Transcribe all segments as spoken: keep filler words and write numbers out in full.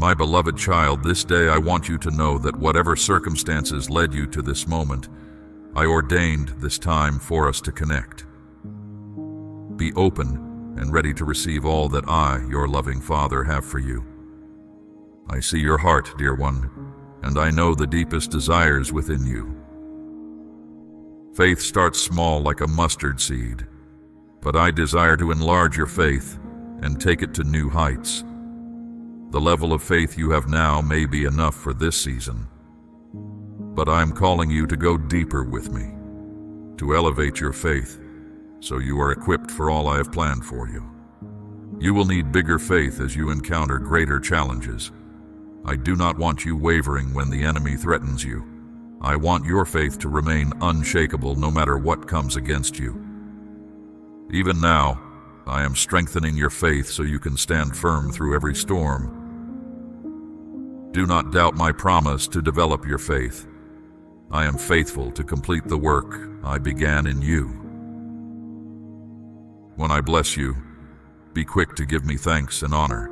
My beloved child, this day I want you to know that whatever circumstances led you to this moment, I ordained this time for us to connect. Be open and ready to receive all that I, your loving Father, have for you. I see your heart, dear one, and I know the deepest desires within you. Faith starts small like a mustard seed, but I desire to enlarge your faith and take it to new heights. The level of faith you have now may be enough for this season, but I'm calling you to go deeper with me, to elevate your faith so you are equipped for all I have planned for you. You will need bigger faith as you encounter greater challenges. I do not want you wavering when the enemy threatens you. I want your faith to remain unshakable no matter what comes against you. Even now, I am strengthening your faith so you can stand firm through every storm. Do not doubt my promise to develop your faith. I am faithful to complete the work I began in you. When I bless you, be quick to give me thanks and honor.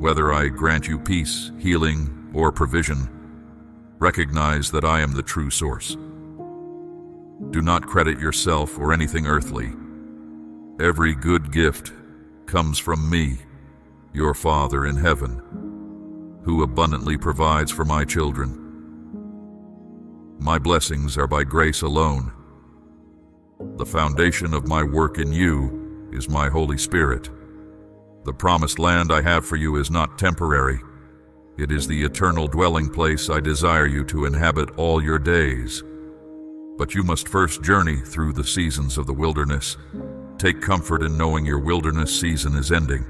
Whether I grant you peace, healing, or provision, recognize that I am the true source. Do not credit yourself or anything earthly. Every good gift comes from me, your Father in heaven, who abundantly provides for my children. My blessings are by grace alone. The foundation of my work in you is my Holy Spirit. The promised land I have for you is not temporary. It is the eternal dwelling place I desire you to inhabit all your days. But you must first journey through the seasons of the wilderness. Take comfort in knowing your wilderness season is ending.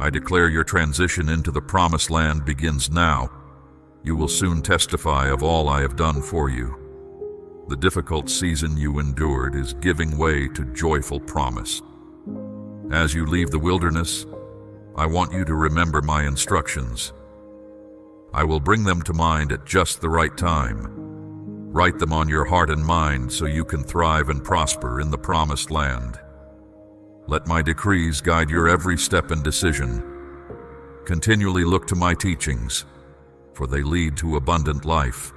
I declare your transition into the promised land begins now. You will soon testify of all I have done for you. The difficult season you endured is giving way to joyful promise. As you leave the wilderness, I want you to remember my instructions. I will bring them to mind at just the right time. Write them on your heart and mind so you can thrive and prosper in the promised land. Let my decrees guide your every step and decision. Continually look to my teachings, for they lead to abundant life.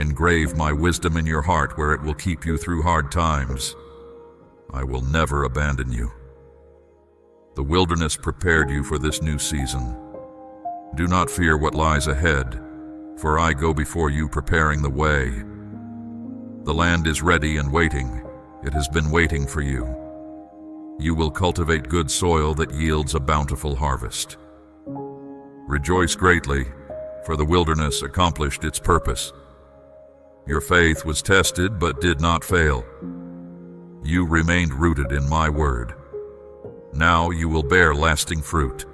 Engrave my wisdom in your heart where it will keep you through hard times. I will never abandon you. The wilderness prepared you for this new season. Do not fear what lies ahead, for I go before you preparing the way. The land is ready and waiting. It has been waiting for you. You will cultivate good soil that yields a bountiful harvest. Rejoice greatly, for the wilderness accomplished its purpose. Your faith was tested but did not fail. You remained rooted in my word. Now you will bear lasting fruit.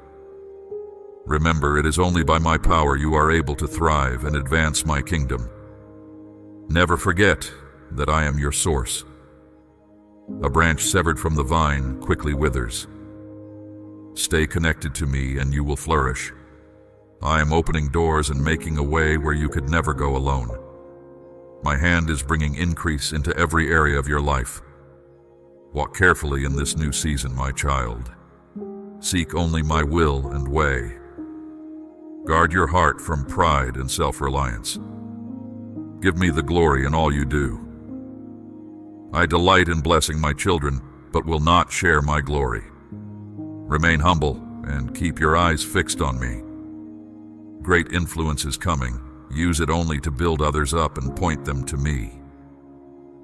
Remember, it is only by my power you are able to thrive and advance my kingdom. Never forget that I am your source. A branch severed from the vine quickly withers. Stay connected to me and you will flourish. I am opening doors and making a way where you could never go alone. My hand is bringing increase into every area of your life. Walk carefully in this new season, my child. Seek only my will and way. Guard your heart from pride and self-reliance. Give me the glory in all you do. I delight in blessing my children, but will not share my glory. Remain humble and keep your eyes fixed on me. Great influence is coming. Use it only to build others up and point them to me.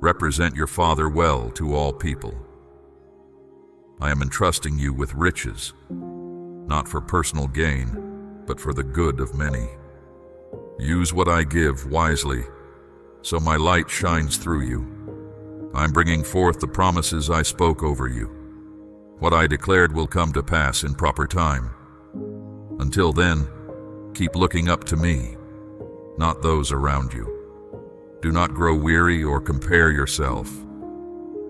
Represent your Father well to all people. I am entrusting you with riches, not for personal gain, but for the good of many. Use what I give wisely, so my light shines through you. I'm bringing forth the promises I spoke over you. What I declared will come to pass in proper time. Until then, keep looking up to me, not those around you. Do not grow weary or compare yourself.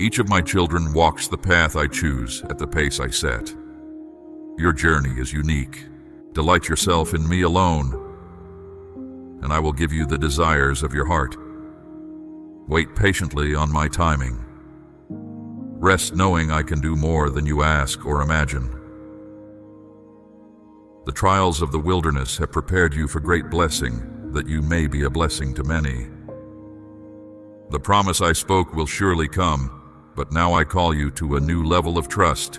Each of my children walks the path I choose at the pace I set. Your journey is unique. Delight yourself in me alone, and I will give you the desires of your heart. Wait patiently on my timing. Rest knowing I can do more than you ask or imagine. The trials of the wilderness have prepared you for great blessing, that you may be a blessing to many. The promise I spoke will surely come, but now I call you to a new level of trust,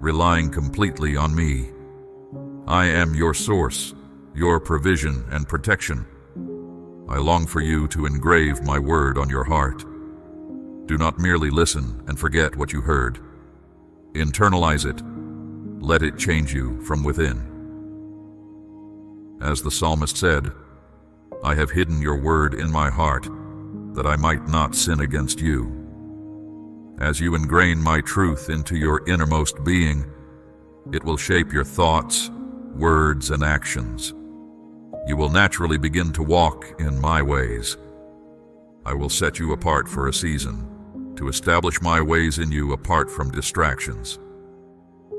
relying completely on me. I am your source, your provision and protection. I long for you to engrave my word on your heart. Do not merely listen and forget what you heard. Internalize it. Let it change you from within. As the psalmist said, "I have hidden your word in my heart, that I might not sin against you." As you ingrain my truth into your innermost being, it will shape your thoughts, words, and actions. You will naturally begin to walk in my ways. I will set you apart for a season, to establish my ways in you apart from distractions.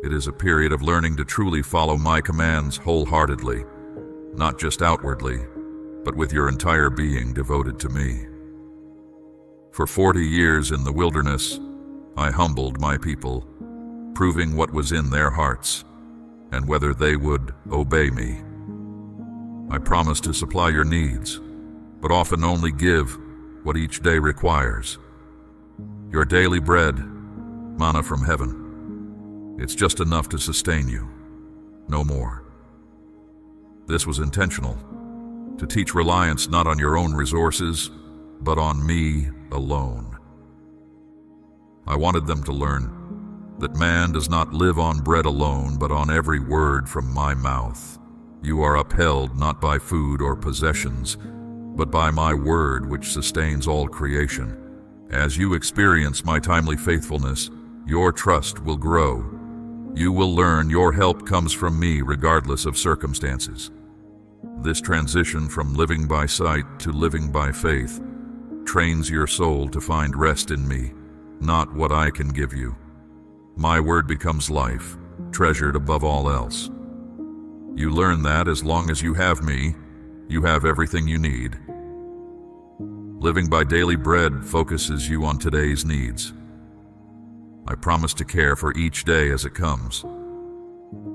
It is a period of learning to truly follow my commands wholeheartedly, not just outwardly, but with your entire being devoted to me. For forty years in the wilderness, I humbled my people, proving what was in their hearts, and whether they would obey me. I promise to supply your needs, but often only give what each day requires. Your daily bread, manna from heaven. It's just enough to sustain you, no more. This was intentional, to teach reliance not on your own resources, but on me alone. I wanted them to learn that man does not live on bread alone, but on every word from my mouth. You are upheld not by food or possessions, but by my word which sustains all creation. As you experience my timely faithfulness, your trust will grow. You will learn your help comes from me regardless of circumstances. This transition from living by sight to living by faith trains your soul to find rest in me, not what I can give you. My word becomes life, treasured above all else. You learn that as long as you have me, you have everything you need. Living by daily bread focuses you on today's needs. I promise to care for each day as it comes.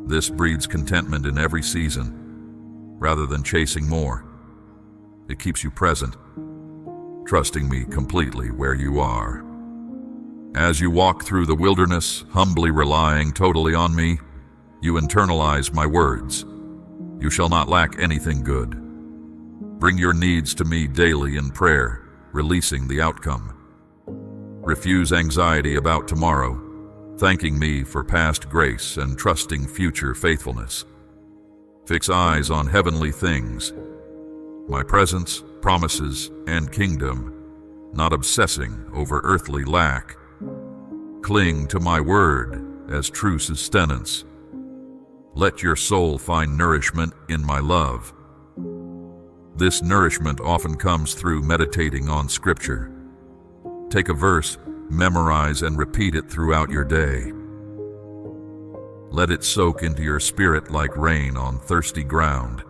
This breeds contentment in every season, rather than chasing more. It keeps you present, trusting me completely where you are. As you walk through the wilderness, humbly relying totally on me, you internalize my words. You shall not lack anything good. Bring your needs to me daily in prayer, releasing the outcome. Refuse anxiety about tomorrow, thanking me for past grace and trusting future faithfulness. Fix eyes on heavenly things, my presence, promises, and kingdom, not obsessing over earthly lack. Cling to my word as true sustenance. Let your soul find nourishment in my love. This nourishment often comes through meditating on Scripture. Take a verse, memorize, and repeat it throughout your day. Let it soak into your spirit like rain on thirsty ground.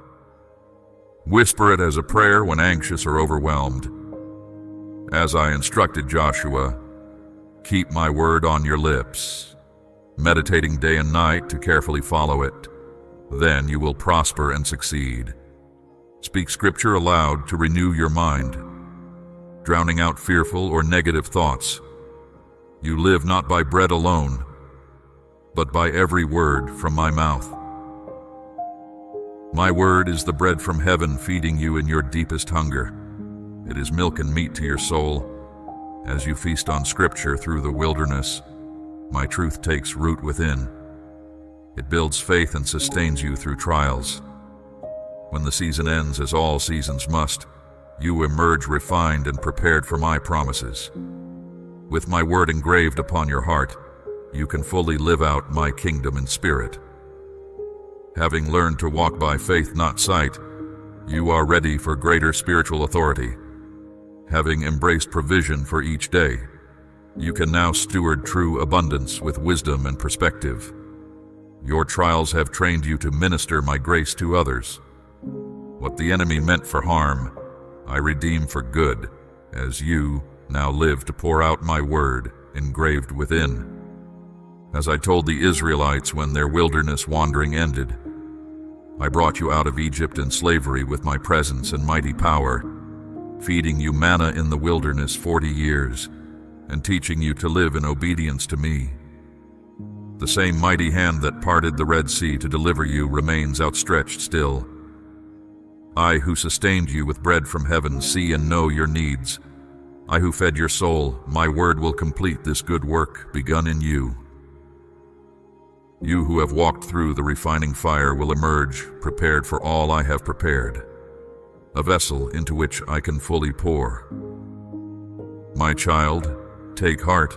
Whisper it as a prayer when anxious or overwhelmed. As I instructed Joshua, keep my word on your lips, meditating day and night to carefully follow it. Then you will prosper and succeed. Speak Scripture aloud to renew your mind, drowning out fearful or negative thoughts. You live not by bread alone, but by every word from my mouth. My word is the bread from heaven, feeding you in your deepest hunger. It is milk and meat to your soul. As you feast on Scripture through the wilderness, my truth takes root within. It builds faith and sustains you through trials. When the season ends, as all seasons must, you emerge refined and prepared for my promises. With my word engraved upon your heart, you can fully live out my kingdom in spirit. Having learned to walk by faith, not sight, you are ready for greater spiritual authority. Having embraced provision for each day, you can now steward true abundance with wisdom and perspective. Your trials have trained you to minister my grace to others. What the enemy meant for harm, I redeem for good, as you now live to pour out my word engraved within. As I told the Israelites when their wilderness wandering ended, I brought you out of Egypt and slavery with my presence and mighty power, feeding you manna in the wilderness forty years, and teaching you to live in obedience to me. The same mighty hand that parted the Red Sea to deliver you remains outstretched still. I who sustained you with bread from heaven see and know your needs. I who fed your soul, my word will complete this good work begun in you. You who have walked through the refining fire will emerge, prepared for all I have prepared, a vessel into which I can fully pour. My child, take heart,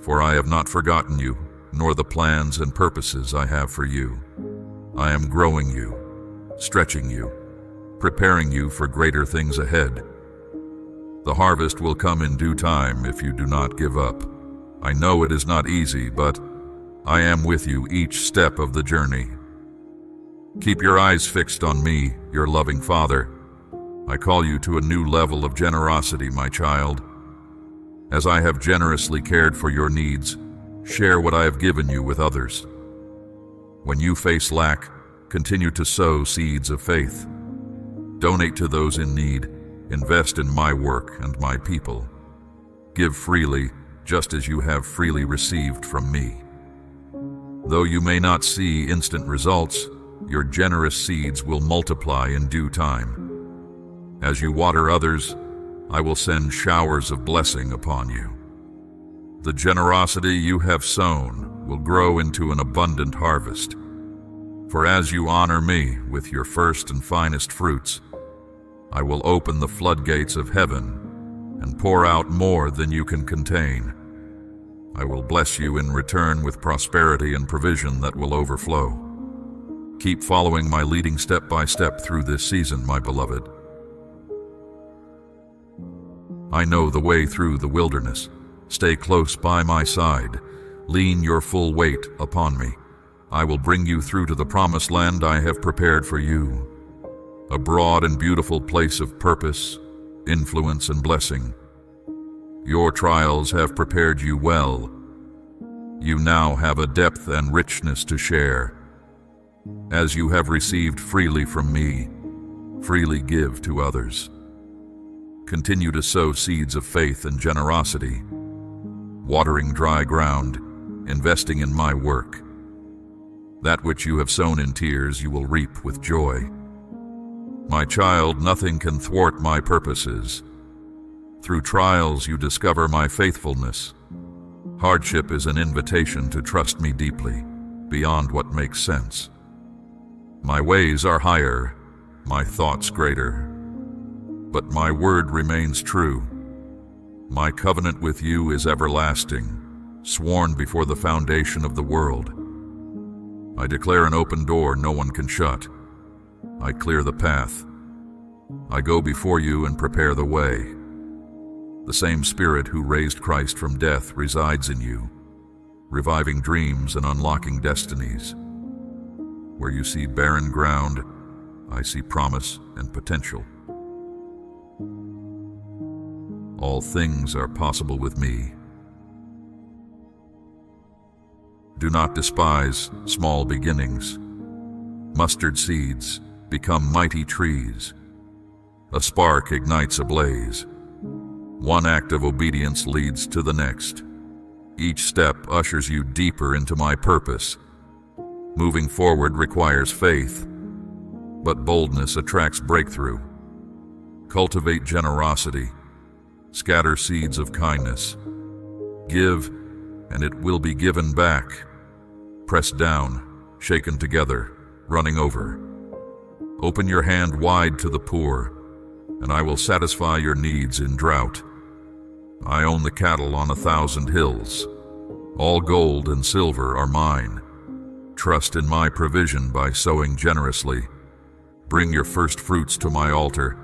for I have not forgotten you, nor the plans and purposes I have for you. I am growing you, stretching you, preparing you for greater things ahead. The harvest will come in due time if you do not give up. I know it is not easy, but I am with you each step of the journey. Keep your eyes fixed on me, your loving Father. I call you to a new level of generosity, my child. As I have generously cared for your needs, share what I have given you with others. When you face lack, continue to sow seeds of faith. Donate to those in need, invest in my work and my people. Give freely, just as you have freely received from me. Though you may not see instant results, your generous seeds will multiply in due time. As you water others, I will send showers of blessing upon you. The generosity you have sown will grow into an abundant harvest. For as you honor me with your first and finest fruits, I will open the floodgates of heaven and pour out more than you can contain. I will bless you in return with prosperity and provision that will overflow. Keep following my leading step by step through this season, my beloved. I know the way through the wilderness. Stay close by my side. Lean your full weight upon me. I will bring you through to the promised land I have prepared for you, a broad and beautiful place of purpose, influence, and blessing. Your trials have prepared you well. You now have a depth and richness to share. As you have received freely from me, freely give to others. Continue to sow seeds of faith and generosity, watering dry ground, investing in my work. That which you have sown in tears, you will reap with joy. My child, nothing can thwart my purposes. Through trials, you discover my faithfulness. Hardship is an invitation to trust me deeply, beyond what makes sense. My ways are higher, my thoughts greater, but my word remains true. My covenant with you is everlasting, sworn before the foundation of the world. I declare an open door no one can shut. I clear the path. I go before you and prepare the way. The same Spirit who raised Christ from death resides in you, reviving dreams and unlocking destinies. Where you see barren ground, I see promise and potential. All things are possible with me. Do not despise small beginnings. Mustard seeds become mighty trees. A spark ignites a blaze. One act of obedience leads to the next. Each step ushers you deeper into my purpose. Moving forward requires faith, but boldness attracts breakthrough. Cultivate generosity, scatter seeds of kindness. Give, and it will be given back. Pressed down, shaken together, running over. Open your hand wide to the poor, and I will satisfy your needs in drought. I own the cattle on a thousand hills. All gold and silver are mine. Trust in my provision by sowing generously. Bring your first fruits to my altar.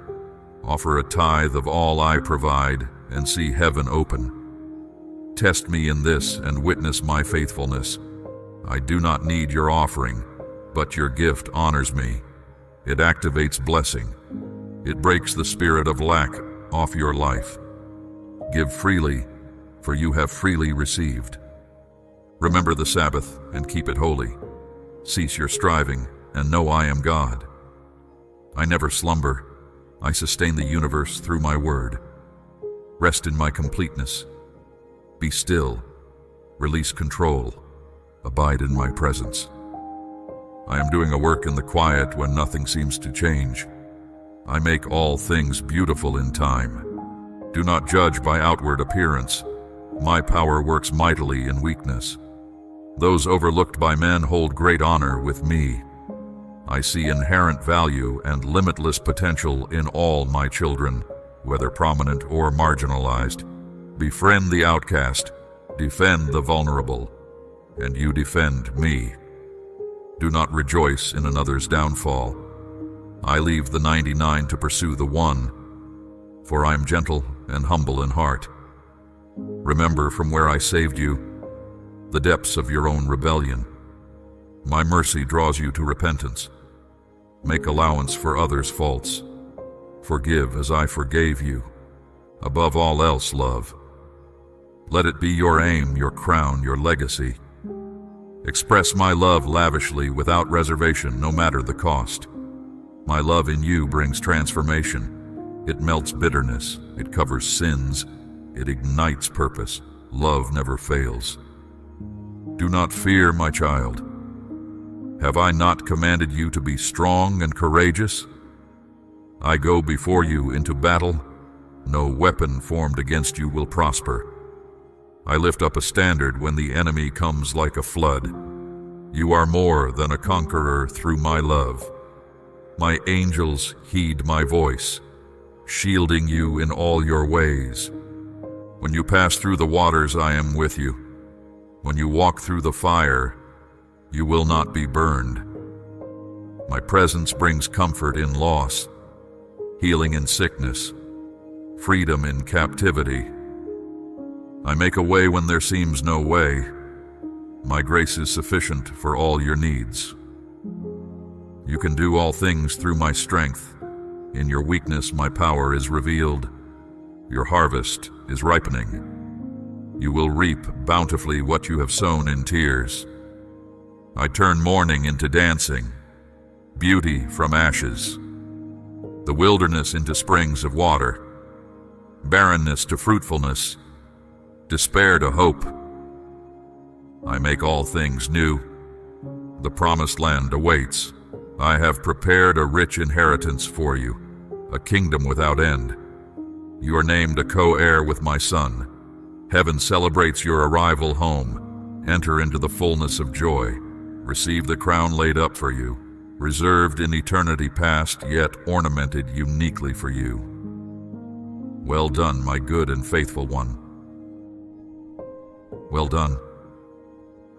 Offer a tithe of all I provide and see heaven open. Test me in this and witness my faithfulness. I do not need your offering, but your gift honors me. It activates blessing. It breaks the spirit of lack off your life. Give freely, for you have freely received. Remember the Sabbath and keep it holy. Cease your striving and know I am God. I never slumber. I sustain the universe through my word. Rest in my completeness. Be still. Release control. Abide in my presence. I am doing a work in the quiet when nothing seems to change. I make all things beautiful in time. Do not judge by outward appearance. My power works mightily in weakness. Those overlooked by men hold great honor with me. I see inherent value and limitless potential in all my children, whether prominent or marginalized. Befriend the outcast, defend the vulnerable, and you defend me. Do not rejoice in another's downfall. I leave the ninety-nine to pursue the one, for I am gentle and humble in heart. Remember from where I saved you, the depths of your own rebellion. My mercy draws you to repentance. Make allowance for others' faults. Forgive as I forgave you. Above all else, love. Let it be your aim, your crown, your legacy. Express my love lavishly, without reservation, no matter the cost. My love in you brings transformation. It melts bitterness. It covers sins. It ignites purpose. Love never fails. Do not fear, my child. Have I not commanded you to be strong and courageous? I go before you into battle. No weapon formed against you will prosper. I lift up a standard when the enemy comes like a flood. You are more than a conqueror through my love. My angels heed my voice, shielding you in all your ways. When you pass through the waters, I am with you. When you walk through the fire, you will not be burned. My presence brings comfort in loss, healing in sickness, freedom in captivity. I make a way when there seems no way. My grace is sufficient for all your needs. You can do all things through my strength. In your weakness, my power is revealed. Your harvest is ripening. You will reap bountifully what you have sown in tears. I turn mourning into dancing, beauty from ashes, the wilderness into springs of water, barrenness to fruitfulness, despair to hope. I make all things new. The promised land awaits. I have prepared a rich inheritance for you, a kingdom without end. You are named a co-heir with my son. Heaven celebrates your arrival home. Enter into the fullness of joy. Receive the crown laid up for you, reserved in eternity past, yet ornamented uniquely for you. Well done, my good and faithful one. Well done.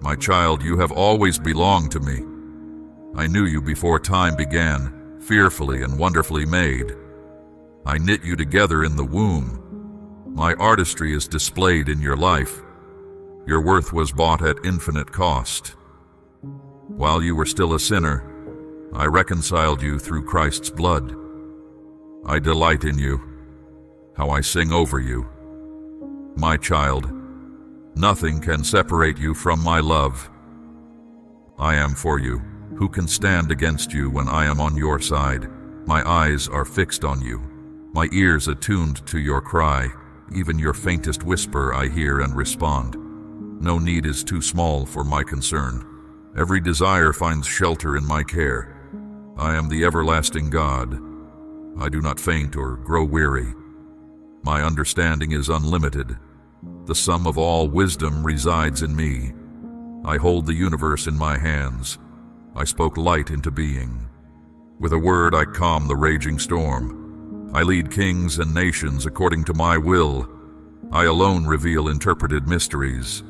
My child, you have always belonged to me. I knew you before time began, fearfully and wonderfully made. I knit you together in the womb. My artistry is displayed in your life. Your worth was bought at infinite cost. While you were still a sinner, I reconciled you through Christ's blood. I delight in you, how I sing over you. My child, nothing can separate you from my love. I am for you. Who can stand against you when I am on your side? My eyes are fixed on you, my ears attuned to your cry. Even your faintest whisper I hear and respond. No need is too small for my concern. Every desire finds shelter in my care. I am the everlasting God. I do not faint or grow weary. My understanding is unlimited. The sum of all wisdom resides in me. I hold the universe in my hands. I spoke light into being. With a word I calm the raging storm. I lead kings and nations according to my will. I alone reveal interpreted mysteries.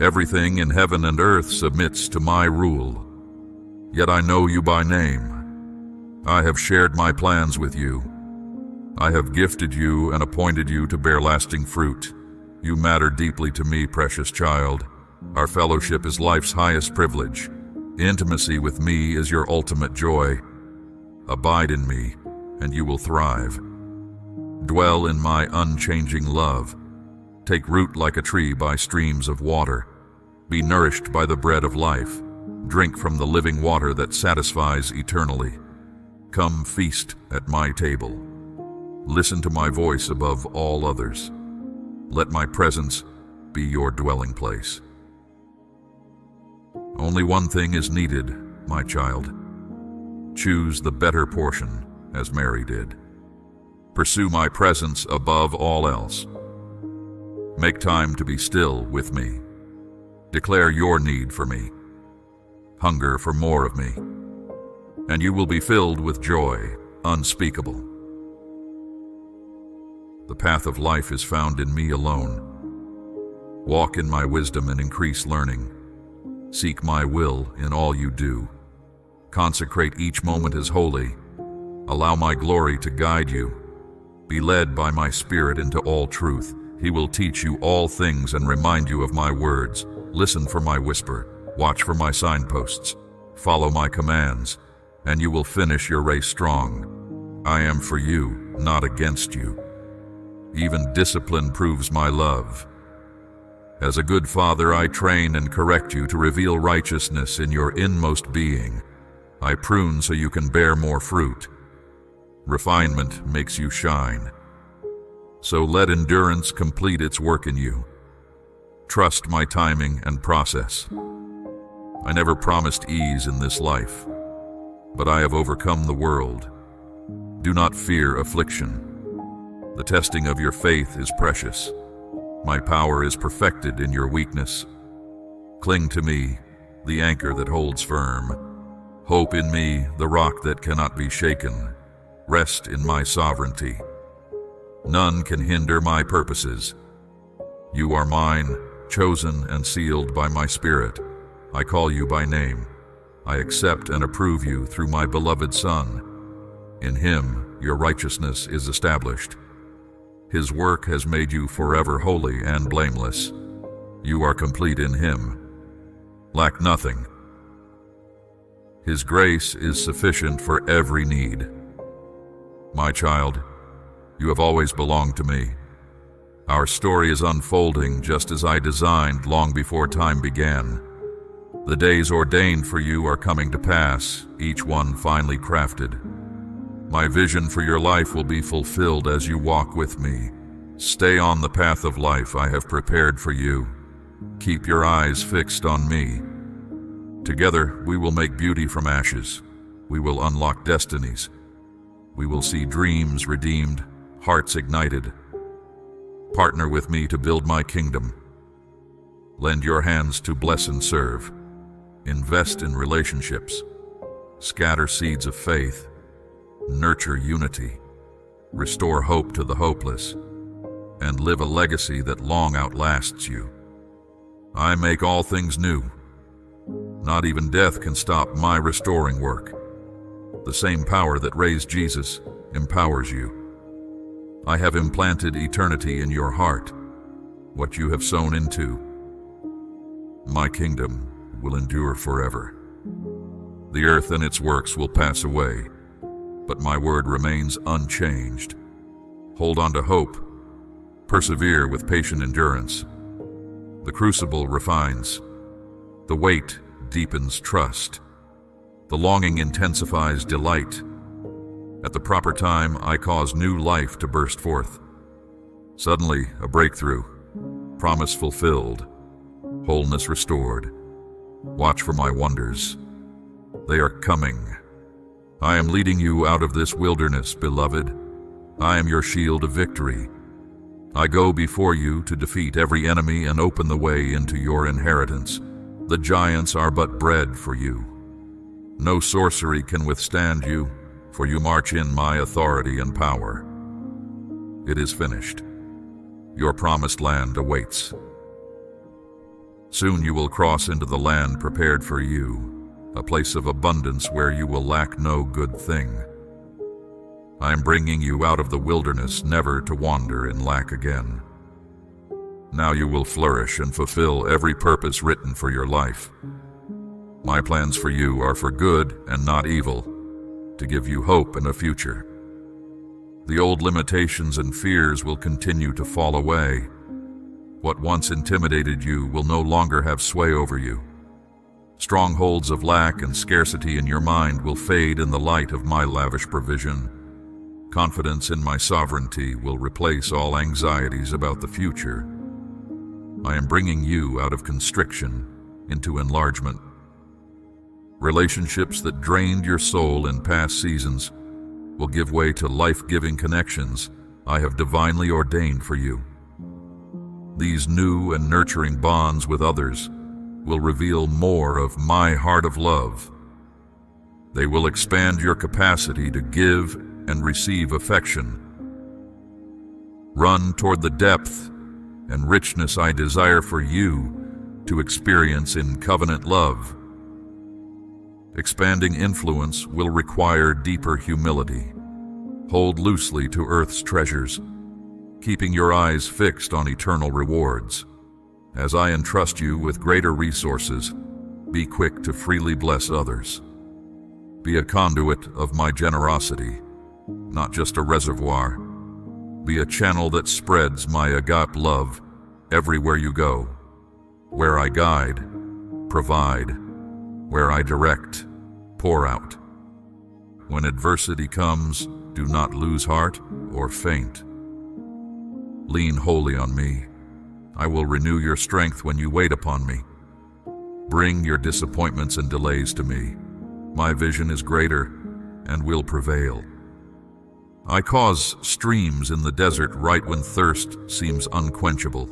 Everything in heaven and earth submits to my rule. Yet I know you by name. I have shared my plans with you. I have gifted you and appointed you to bear lasting fruit. You matter deeply to me, precious child. Our fellowship is life's highest privilege. Intimacy with me is your ultimate joy. Abide in me, and you will thrive. Dwell in my unchanging love. Take root like a tree by streams of water. Be nourished by the bread of life. Drink from the living water that satisfies eternally. Come feast at my table. Listen to my voice above all others. Let my presence be your dwelling place. Only one thing is needed, my child. Choose the better portion, as Mary did. Pursue my presence above all else. Make time to be still with me. Declare your need for me. Hunger for more of me. And you will be filled with joy unspeakable. The path of life is found in me alone. Walk in my wisdom and increase learning. Seek my will in all you do. Consecrate each moment as holy. Allow my glory to guide you. Be led by my Spirit into all truth. He will teach you all things and remind you of my words. Listen for my whisper. Watch for my signposts. Follow my commands, and you will finish your race strong. I am for you, not against you. Even discipline proves my love. As a good father, I train and correct you to reveal righteousness in your inmost being. I prune so you can bear more fruit. Refinement makes you shine. So let endurance complete its work in you. Trust my timing and process. I never promised ease in this life, but I have overcome the world. Do not fear affliction. The testing of your faith is precious. My power is perfected in your weakness. Cling to me, the anchor that holds firm. Hope in me, the rock that cannot be shaken. Rest in my sovereignty. None can hinder my purposes. You are mine, chosen and sealed by my Spirit. I call you by name. I accept and approve you through my beloved Son. In him your righteousness is established. His work has made you forever holy and blameless. You are complete in him. Lack nothing. His grace is sufficient for every need. My child, you have always belonged to me. Our story is unfolding just as I designed long before time began. The days ordained for you are coming to pass, each one finely crafted. My vision for your life will be fulfilled as you walk with me. Stay on the path of life I have prepared for you. Keep your eyes fixed on me. Together, we will make beauty from ashes. We will unlock destinies. We will see dreams redeemed, hearts ignited. Partner with me to build my kingdom. Lend your hands to bless and serve. Invest in relationships. Scatter seeds of faith. Nurture unity, restore hope to the hopeless, and live a legacy that long outlasts you. I make all things new. Not even death can stop my restoring work. The same power that raised Jesus empowers you. I have implanted eternity in your heart, what you have sown into. My kingdom will endure forever. The earth and its works will pass away, but my word remains unchanged. Hold on to hope. Persevere with patient endurance. The crucible refines. The weight deepens trust. The longing intensifies delight. At the proper time, I cause new life to burst forth. Suddenly, a breakthrough. Promise fulfilled. Wholeness restored. Watch for my wonders. They are coming. I am leading you out of this wilderness, beloved. I am your shield of victory. I go before you to defeat every enemy and open the way into your inheritance. The giants are but bread for you. No sorcery can withstand you, for you march in my authority and power. It is finished. Your promised land awaits. Soon you will cross into the land prepared for you, a place of abundance where you will lack no good thing. I am bringing you out of the wilderness, never to wander in lack again. Now you will flourish and fulfill every purpose written for your life. My plans for you are for good and not evil, to give you hope and a future. The old limitations and fears will continue to fall away. What once intimidated you will no longer have sway over you. Strongholds of lack and scarcity in your mind will fade in the light of my lavish provision. Confidence in my sovereignty will replace all anxieties about the future. I am bringing you out of constriction into enlargement. Relationships that drained your soul in past seasons will give way to life-giving connections I have divinely ordained for you. These new and nurturing bonds with others will reveal more of my heart of love. They will expand your capacity to give and receive affection. Run toward the depth and richness I desire for you to experience in covenant love. Expanding influence will require deeper humility. Hold loosely to earth's treasures, keeping your eyes fixed on eternal rewards. As I entrust you with greater resources, be quick to freely bless others. Be a conduit of my generosity, not just a reservoir. Be a channel that spreads my agape love everywhere you go. Where I guide, provide. Where I direct, pour out. When adversity comes, do not lose heart or faint. Lean wholly on me. I will renew your strength when you wait upon me. Bring your disappointments and delays to me. My vision is greater and will prevail. I cause streams in the desert right when thirst seems unquenchable.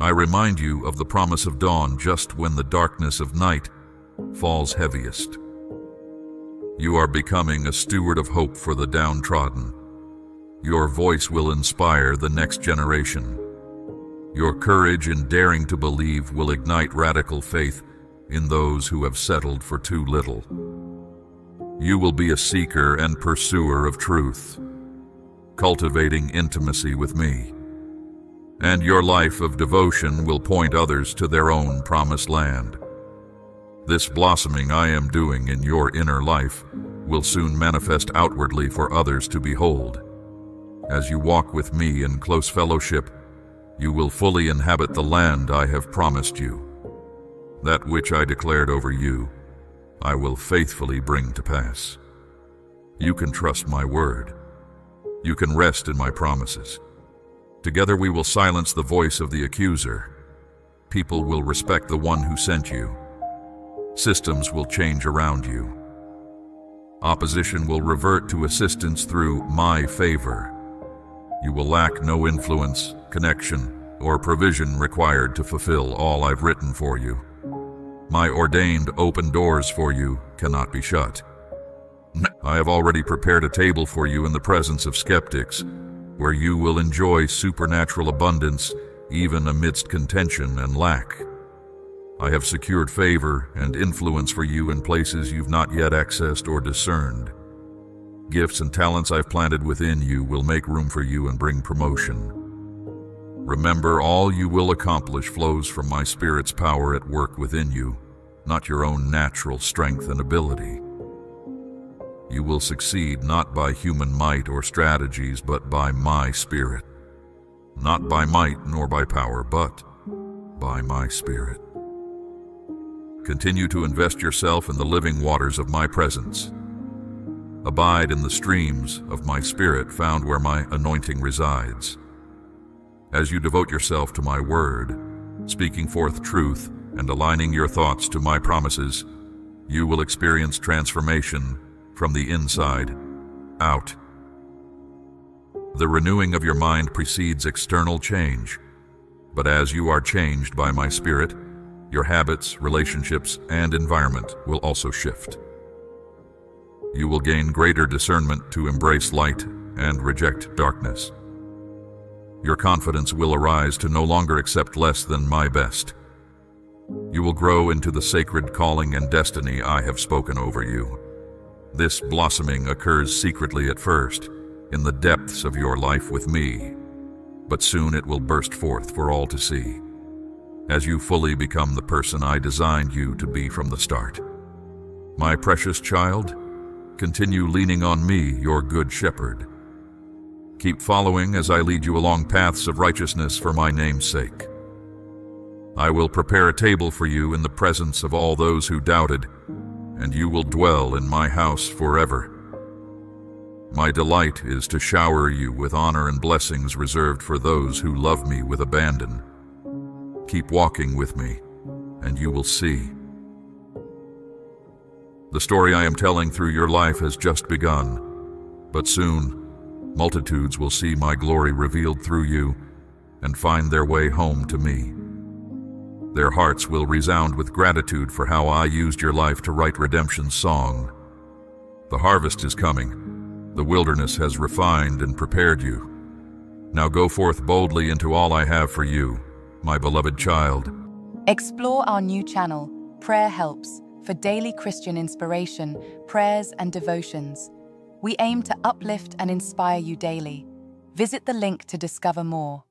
I remind you of the promise of dawn just when the darkness of night falls heaviest. You are becoming a steward of hope for the downtrodden. Your voice will inspire the next generation. Your courage in daring to believe will ignite radical faith in those who have settled for too little. You will be a seeker and pursuer of truth, cultivating intimacy with me. And your life of devotion will point others to their own promised land. This blossoming I am doing in your inner life will soon manifest outwardly for others to behold. As you walk with me in close fellowship, you will fully inhabit the land I have promised you. That which I declared over you, I will faithfully bring to pass. You can trust my word. You can rest in my promises. Together we will silence the voice of the accuser. People will respect the one who sent you. Systems will change around you. Opposition will revert to assistance through my favor. You will lack no influence, connection, or provision required to fulfill all I've written for you. My ordained open doors for you cannot be shut. I have already prepared a table for you in the presence of skeptics, where you will enjoy supernatural abundance even amidst contention and lack. I have secured favor and influence for you in places you've not yet accessed or discerned. Gifts and talents I've planted within you will make room for you and bring promotion. Remember, all you will accomplish flows from my Spirit's power at work within you, not your own natural strength and ability. You will succeed not by human might or strategies, but by my Spirit. Not by might nor by power, but by my Spirit. Continue to invest yourself in the living waters of my presence. Abide in the streams of my Spirit found where my anointing resides. As you devote yourself to my word, speaking forth truth and aligning your thoughts to my promises, you will experience transformation from the inside out. The renewing of your mind precedes external change, but as you are changed by my Spirit, your habits, relationships, and environment will also shift. You will gain greater discernment to embrace light and reject darkness. Your confidence will arise to no longer accept less than my best. You will grow into the sacred calling and destiny I have spoken over you. This blossoming occurs secretly at first, in the depths of your life with me, but soon it will burst forth for all to see, as you fully become the person I designed you to be from the start. My precious child, continue leaning on me, your good shepherd. Keep following as I lead you along paths of righteousness for my name's sake. I will prepare a table for you in the presence of all those who doubted, and you will dwell in my house forever. My delight is to shower you with honor and blessings reserved for those who love me with abandon. Keep walking with me, and you will see. The story I am telling through your life has just begun, but soon multitudes will see my glory revealed through you and find their way home to me. Their hearts will resound with gratitude for how I used your life to write redemption's song. The harvest is coming. The wilderness has refined and prepared you. Now go forth boldly into all I have for you, my beloved child. Explore our new channel, Prayer Helps, for daily Christian inspiration, prayers and devotions. We aim to uplift and inspire you daily. Visit the link to discover more.